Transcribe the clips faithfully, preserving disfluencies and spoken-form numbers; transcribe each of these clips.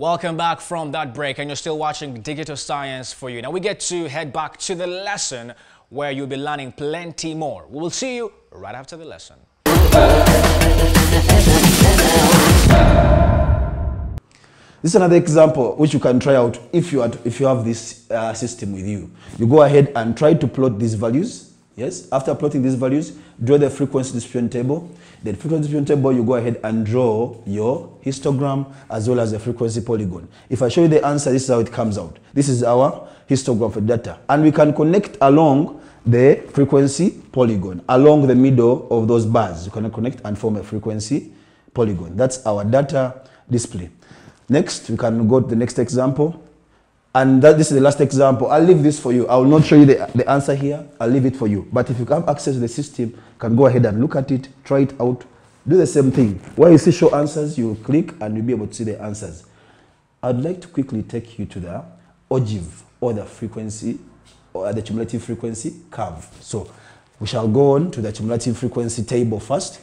Welcome back from that break, and you're still watching Digital Science for You. Now we get to head back to the lesson where you'll be learning plenty more. We will see you right after the lesson. This is another example which you can try out if you, are to, if you have this uh, system with you. You go ahead and try to plot these values. Yes, after plotting these values, draw the frequency distribution table. The frequency distribution table, you go ahead and draw your histogram as well as the frequency polygon. If I show you the answer, this is how it comes out. This is our histogram for data. And we can connect along the frequency polygon, along the middle of those bars. You can connect and form a frequency polygon. That's our data display. Next, we can go to the next example. And that, this is the last example. I'll leave this for you. I will not show you the, the answer here. I'll leave it for you. But if you have access to the system, you can go ahead and look at it, try it out, do the same thing. Where you see show answers, you click and you'll be able to see the answers. I'd like to quickly take you to the ogive, or the frequency, or the cumulative frequency curve. So we shall go on to the cumulative frequency table first.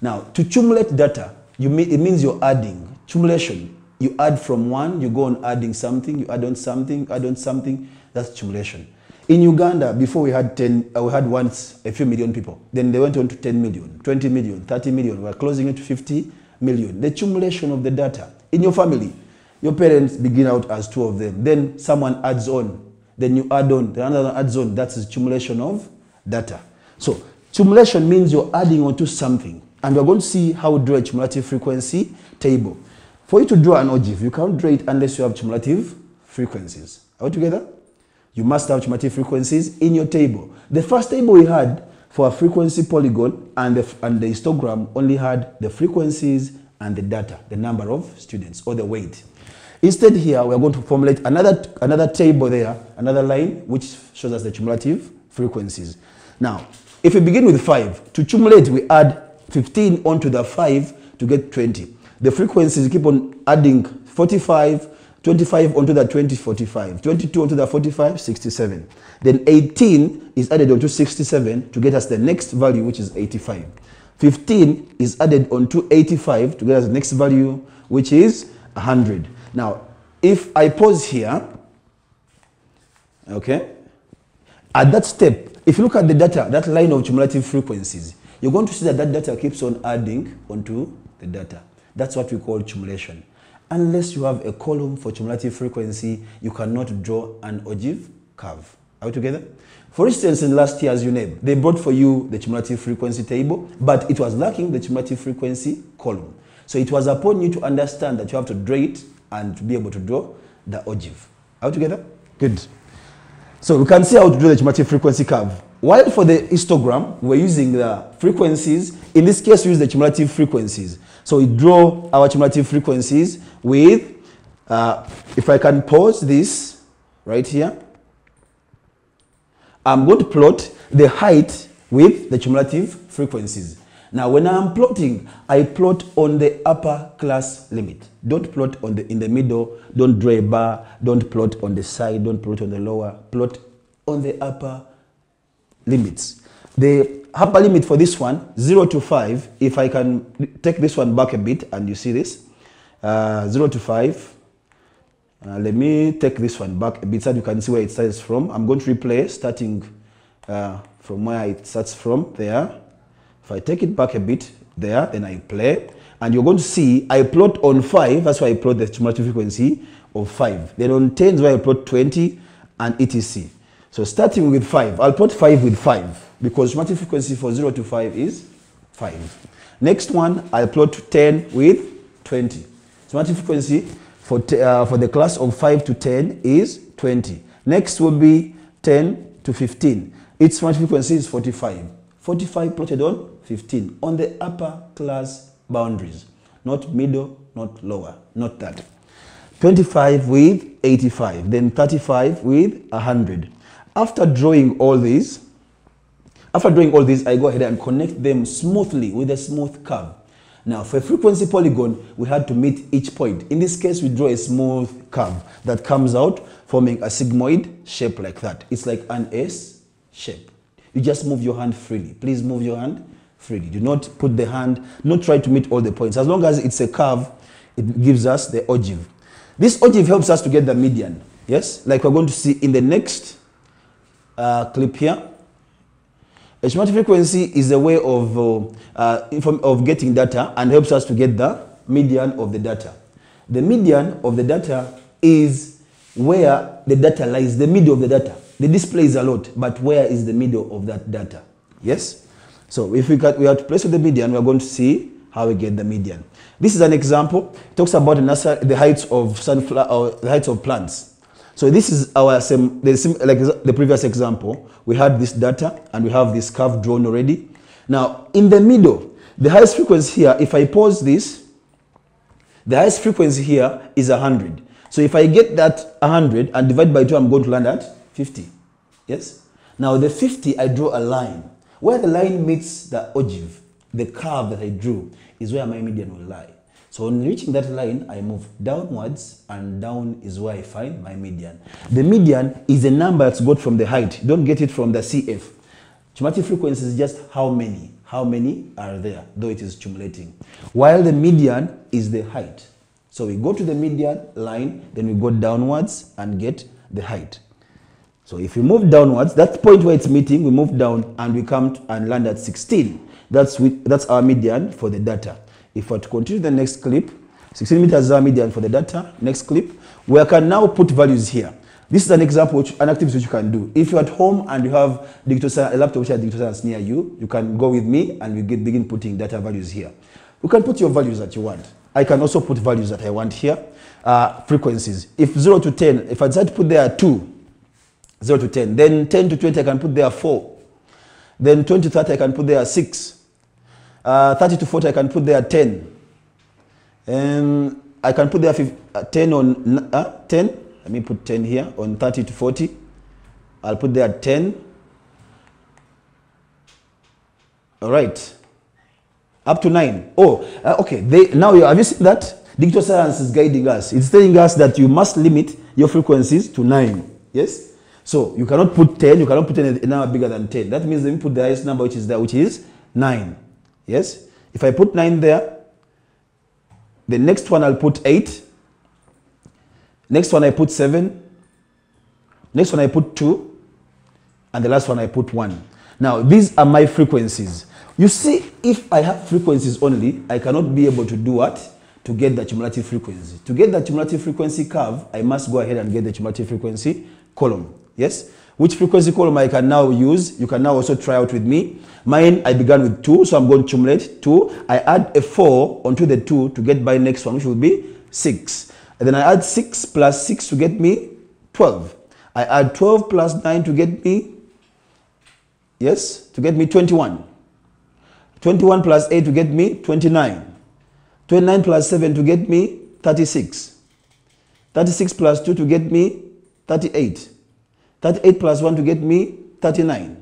Now, to cumulate data, you mean, it means you're adding. Cumulation. You add from one, you go on adding something, you add on something, add on something. That's cumulation. In Uganda, before we had ten, uh, we had once a few million people. Then they went on to ten million, twenty million, thirty million. We're closing it to fifty million. The cumulation of the data in your family. Your parents begin out as two of them. Then someone adds on. Then you add on. Then another adds on. That's the cumulation of data. So cumulation means you're adding onto something. And we're going to see how we draw a cumulative frequency table. For you to draw an ogive, you can't draw it unless you have cumulative frequencies. Are we together? You must have cumulative frequencies in your table. The first table we had for a frequency polygon and the, and the histogram only had the frequencies and the data, the number of students or the weight. Instead here, we are going to formulate another, another table there, another line, which shows us the cumulative frequencies. Now, if we begin with five, to cumulate, we add fifteen onto the five to get twenty. The frequencies keep on adding forty-five, twenty-five onto the twenty, forty-five, twenty-two onto the forty-five, sixty-seven. Then eighteen is added onto sixty-seven to get us the next value, which is eighty-five. fifteen is added onto eighty-five to get us the next value, which is one hundred. Now, if I pause here, okay, at that step, if you look at the data, that line of cumulative frequencies, you're going to see that that data keeps on adding onto the data. That's what we call cumulation. Unless you have a column for cumulative frequency, you cannot draw an ogive curve. Are we together? For instance, in last year's U N E B, they brought for you the cumulative frequency table, but it was lacking the cumulative frequency column. So it was upon you to understand that you have to draw it and to be able to draw the ogive. Are we together? Good. So we can see how to draw the cumulative frequency curve. While for the histogram, we're using the frequencies. In this case, we use the cumulative frequencies. So we draw our cumulative frequencies with, uh, if I can pause this right here, I'm going to plot the height with the cumulative frequencies. Now, when I'm plotting, I plot on the upper class limit. Don't plot on the in the middle. Don't draw a bar. Don't plot on the side. Don't plot on the lower. Plot on the upper limits. The upper limit for this one, zero to five, if I can take this one back a bit and you see this, uh, zero to five, uh, let me take this one back a bit so you can see where it starts from. I'm going to replay starting uh, from where it starts from, there. If I take it back a bit, there, then I play, and you're going to see I plot on five, that's why I plot the cumulative frequency of five. Then on ten is where I plot twenty and et cetera. So starting with five, I'll plot five with five because cumulative frequency for zero to five is five. Next one, I'll plot ten with twenty. Cumulative frequency for, uh, for the class of five to ten is twenty. Next will be ten to fifteen. Its cumulative frequency is forty-five. forty-five plotted on fifteen, on the upper class boundaries. Not middle, not lower, not that. twenty-five with eighty-five, then thirty-five with one hundred. After drawing all these, after drawing all these, I go ahead and connect them smoothly with a smooth curve. Now, for a frequency polygon, we had to meet each point. In this case, we draw a smooth curve that comes out forming a sigmoid shape like that. It's like an S shape. You just move your hand freely. Please move your hand freely. Do not put the hand, do not try to meet all the points. As long as it's a curve, it gives us the ogive. This O G V helps us to get the median, yes? Like we're going to see in the next uh, clip here. H M R T frequency is a way of, uh, uh, of getting data and helps us to get the median of the data. The median of the data is where the data lies, the middle of the data. The display is a lot, but where is the middle of that data? Yes? So if we, got, we are to place with the median, we are going to see how we get the median. This is an example. It talks about the, the heights of sunflower, or the heights of plants. So this is our same, the same, like the previous example. We had this data and we have this curve drawn already. Now in the middle, the highest frequency here. If I pause this, the highest frequency here is one hundred. So if I get that one hundred and divide by two, I'm going to land at fifty. Yes. Now the fifty, I draw a line. Where the line meets the ogive, the curve that I drew, is where my median will lie. So on reaching that line, I move downwards, and down is where I find my median. The median is a number that's got from the height. Don't get it from the C F. Cumulative frequency is just how many. How many are there, though it is cumulating. While the median is the height. So we go to the median line, then we go downwards and get the height. So if we move downwards, that point where it's meeting, we move down and we come and land at sixteen. That's, with, that's our median for the data. If we continue the next clip, sixteen meters is our median for the data. Next clip, we can now put values here. This is an example, which, an activity which you can do. If you're at home and you have digital science, a laptop which has digital science near you, you can go with me and we get, begin putting data values here. You can put your values that you want. I can also put values that I want here. Uh, frequencies, if zero to ten, if I decide to put there two, zero to ten, then ten to twenty I can put there four. Then twenty to thirty I can put there six. Uh, thirty to forty, I can put there ten. Um, I can put there fifty, uh, ten on uh, ten. Let me put ten here. On thirty to forty, I'll put there ten. All right. Up to nine. Oh, uh, okay. They, now, you, have you seen that? Digital science is guiding us. It's telling us that you must limit your frequencies to nine. Yes? So, you cannot put ten. You cannot put a number bigger than ten. That means let me put the highest number, which is there, which is nine. Yes, if I put nine there, the next one I'll put eight, next one I put seven, next one I put two, and the last one I put one. Now, these are my frequencies. You see, if I have frequencies only, I cannot be able to do what? To get the cumulative frequency. To get the cumulative frequency curve, I must go ahead and get the cumulative frequency column. Yes? Which frequency column I can now use, you can now also try out with me. Mine, I began with two, so I'm going to accumulate two. I add a four onto the two to get my next one, which will be six. And then I add six plus six to get me twelve. I add twelve plus nine to get me, yes, to get me twenty-one. twenty-one plus eight to get me twenty-nine. twenty-nine plus seven to get me thirty-six. thirty-six plus two to get me thirty-eight. thirty-eight plus one to get me thirty-nine.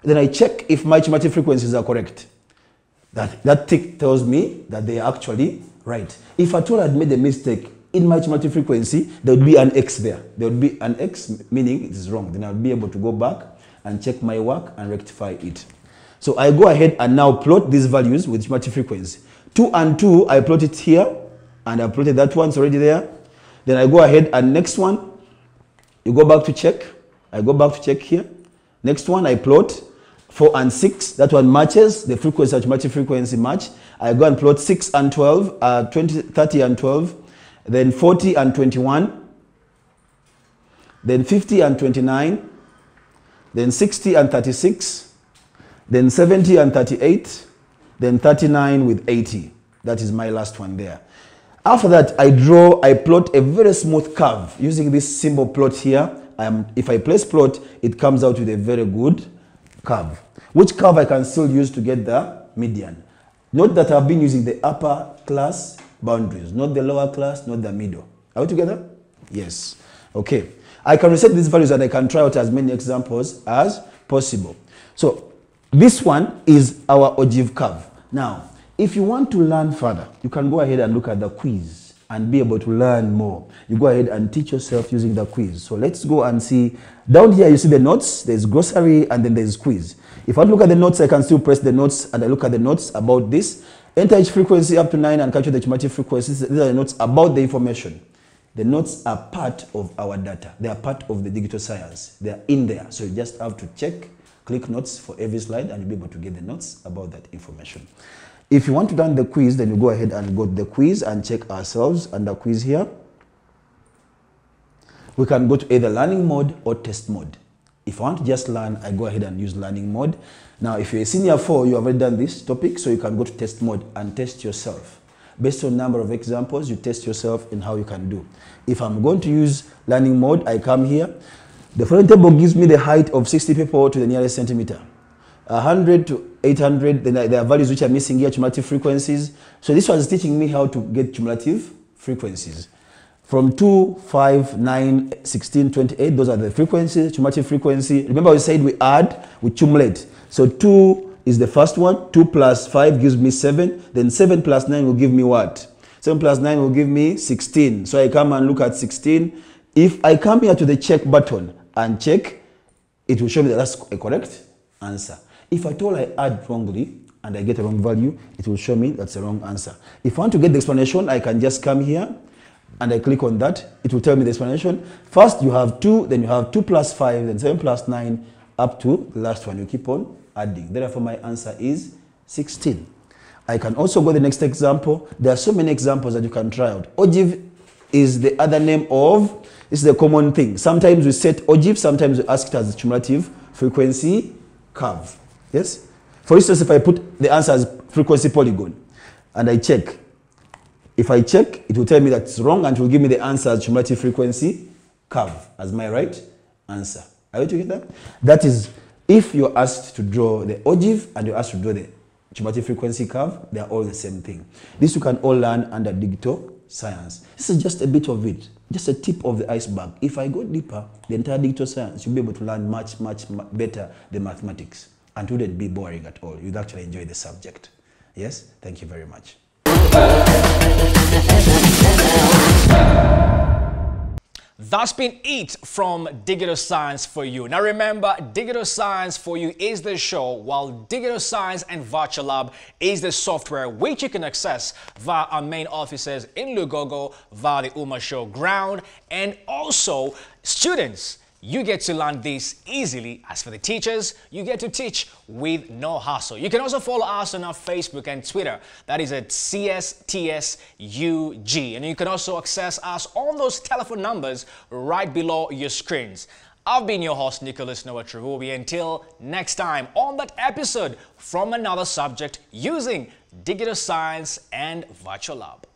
Then I check if my cumulative frequencies are correct. That, that tick tells me that they are actually right. If at all I had made a mistake in my cumulative frequency, there would be an X there. There would be an X, meaning it is wrong. Then I would be able to go back and check my work and rectify it. So I go ahead and now plot these values with cumulative frequency. two and two, I plot it here, and I plotted that one's already there. Then I go ahead and next one, you go back to check. I go back to check here. Next one, I plot four and six. That one matches. The frequency and cumulative frequency match. I go and plot six and twelve, uh, twenty, thirty and twelve, then forty and twenty-one, then fifty and twenty-nine, then sixty and thirty-six, then seventy and thirty-eight, then thirty-nine with eighty. That is my last one there. After that, I draw, I plot a very smooth curve using this symbol plot here. Um, if I place plot, it comes out with a very good curve, which curve I can still use to get the median. Note that I've been using the upper class boundaries, not the lower class, not the middle. Are we together? Yes. Okay. I can reset these values and I can try out as many examples as possible. So this one is our ogive curve. Now, if you want to learn further, you can go ahead and look at the quiz and be able to learn more. You go ahead and teach yourself using the quiz. So let's go and see. Down here, you see the notes. There's glossary and then there's quiz. If I look at the notes, I can still press the notes and I look at the notes about this. Enter each frequency up to nine and capture the chromatic frequencies. These are the notes about the information. The notes are part of our data. They are part of the digital science. They are in there. So you just have to check, click notes for every slide, and you'll be able to get the notes about that information. If you want to run the quiz, then you go ahead and go to the quiz and check ourselves under quiz here. We can go to either learning mode or test mode. If I want to just learn, I go ahead and use learning mode. Now, if you're a senior four, you have already done this topic, so you can go to test mode and test yourself. Based on number of examples, you test yourself in how you can do. If I'm going to use learning mode, I come here. The following table gives me the height of sixty people to the nearest centimeter. one hundred to eight hundred, there are values which are missing here, cumulative frequencies. So this was teaching me how to get cumulative frequencies. From two, five, nine, sixteen, twenty-eight, those are the frequencies, cumulative frequency. Remember we said we add, we cumulate. So two is the first one. two plus five gives me seven. Then seven plus nine will give me what? seven plus nine will give me sixteen. So I come and look at sixteen. If I come here to the check button and check, it will show me that that's a correct answer. If at all I add wrongly and I get a wrong value, it will show me that's a wrong answer. If I want to get the explanation, I can just come here and I click on that. It will tell me the explanation. First you have two, then you have two plus five, then seven plus nine, up to the last one. You keep on adding. Therefore, my answer is sixteen. I can also go to the next example. There are so many examples that you can try out. Ogive is the other name of, this is the common thing. Sometimes we set ogive, sometimes we ask it as a cumulative frequency curve. Yes? For instance, if I put the answer as frequency polygon and I check, if I check, it will tell me that's wrong and it will give me the answer as cumulative frequency curve as my right answer. Are you together? That is, if you're asked to draw the ogive and you're asked to draw the cumulative frequency curve, they are all the same thing. This you can all learn under digital science. This is just a bit of it, just a tip of the iceberg. If I go deeper, the entire digital science, you'll be able to learn much, much, much better than mathematics. And wouldn't be boring at all. You'd actually enjoy the subject. Yes? Thank you very much. That's been it from Digital Science for You. Now remember, Digital Science for You is the show, while Digital Science and Virtual Lab is the software which you can access via our main offices in Lugogo, via the U M A Show Ground, and also students. You get to learn this easily. As for the teachers, you get to teach with no hassle. You can also follow us on our Facebook and Twitter. That is at C S T S U G. And you can also access us on those telephone numbers right below your screens. I've been your host, Nicholas Noah Truvubi. Until next time on that episode from another subject using Digital Science and Virtual Lab.